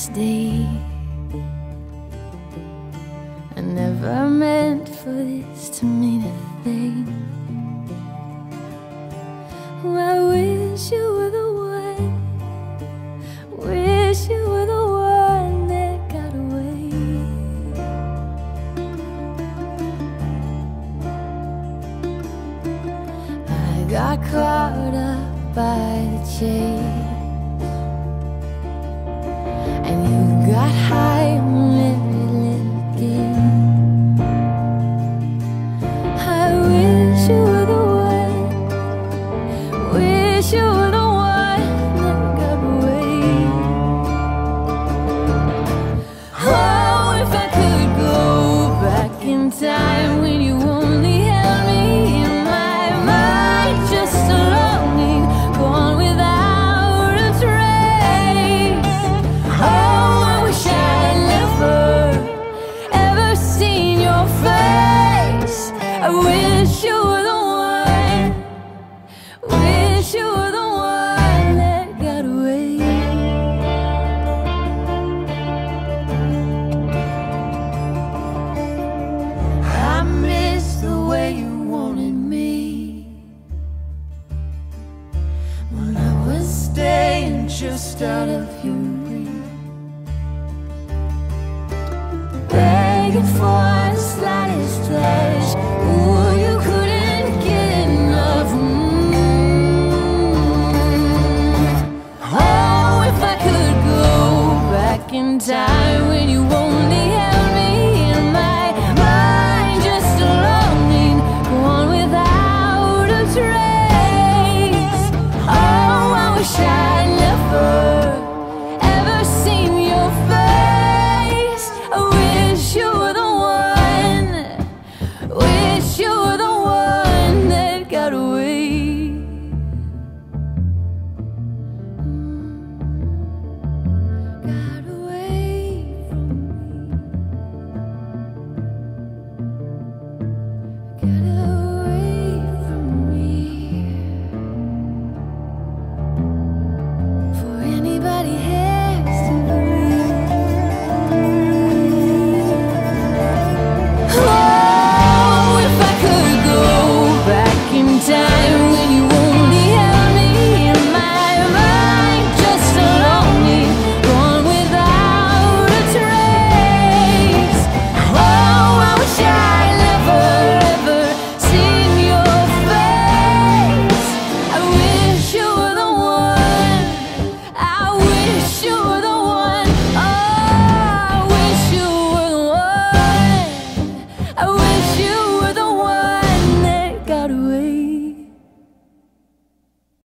last day. I never meant for this to mean a thing. Oh, I wish you were the one, wish you were the one that got away. I got caught up by the chase, and you got high on every little game. I wish you were the one, wish you were the one that got away. Oh, if I could go back in time when you only held me in my mind, just alone, gone without a trace. Oh, I wish I'd never, ever seen your face. I wish you were the one, wish you were the one that got away. I miss the way you wanted me when I was staying just out of your reach, begging for the slightest touch. Ooh, you couldn't get enough. Oh, if I could go back in time when you won't.